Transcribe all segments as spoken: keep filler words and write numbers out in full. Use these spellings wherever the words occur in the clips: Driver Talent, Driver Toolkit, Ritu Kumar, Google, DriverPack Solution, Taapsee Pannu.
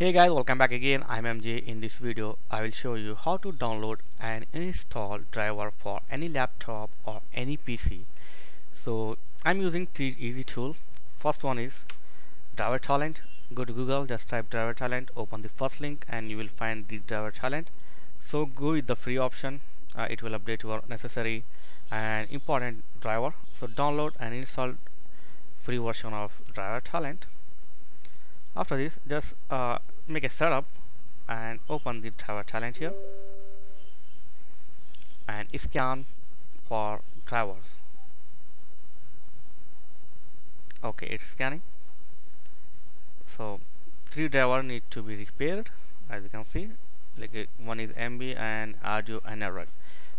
Hey guys, welcome back again. I'm M J. In this video I will show you how to download and install driver for any laptop or any P C. So I'm using three easy tools. First one is Driver Talent. Go to Google, just type Driver Talent, open the first link and you will find the Driver Talent. So go with the free option, uh, it will update your necessary and important driver. So download and install free version of Driver Talent. After this, just uh, make a setup and open the Driver Talent here and scan for drivers. Okay, it's scanning. So three drivers need to be repaired, as you can see, like it, one is M B and audio and error.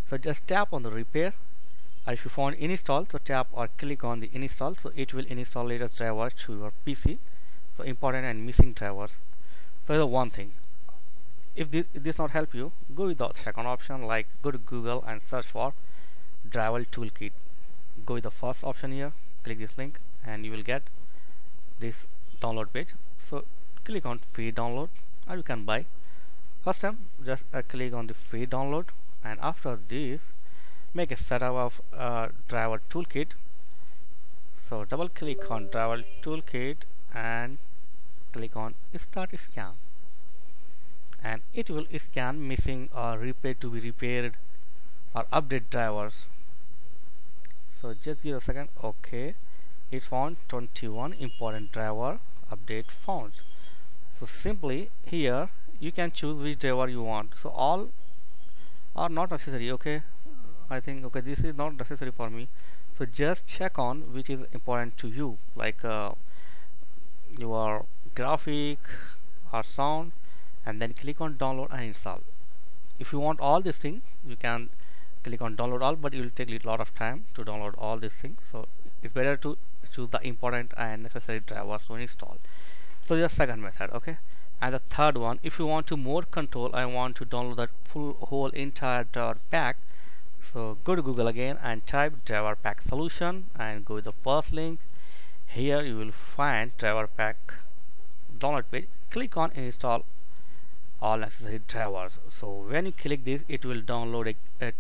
So just tap on the repair. If you found install, so tap or click on the install, so it will install latest driver to your P C. So important and missing drivers. So the one thing, if this, if this not help you, go with the second option, like go to Google and search for Driver Toolkit. Go with the first option here, click this link and you will get this download page. So click on free download or you can buy. First time just uh, click on the free download and after this make a setup of uh, Driver Toolkit. So double click on Driver Toolkit and click on start scan and it will scan missing or repair to be repaired or update drivers. So just give a second. Okay, it found twenty-one important driver update found. So simply here you can choose which driver you want, so all are not necessary. Okay, I think okay this is not necessary for me, so just check on which is important to you, like uh, your graphic or sound, and then click on download and install. If you want all these things you can click on download all, but it will take a lot of time to download all these things, so it's better to choose the important and necessary drivers to install. So the second method. Okay, and the third one, if you want to more control, I want to download that full whole entire driver pack. So go to Google again and type DriverPack Solution and go with the first link. Here you will find DriverPack download page. Click on install all necessary drivers. So when you click this, it will download a, a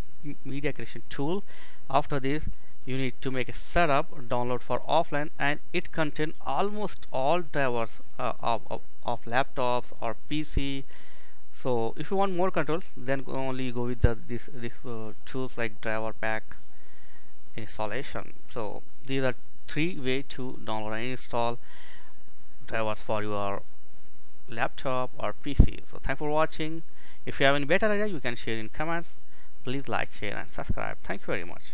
media creation tool. After this you need to make a setup, download for offline, and it contains almost all drivers uh, of, of, of laptops or P C. So if you want more control, then only go with the, this, this uh, tools like DriverPack installation. So these are three way to download and install drivers for your laptop or P C. So thanks for watching. If you have any better idea you can share in comments. Please like, share and subscribe. Thank you very much.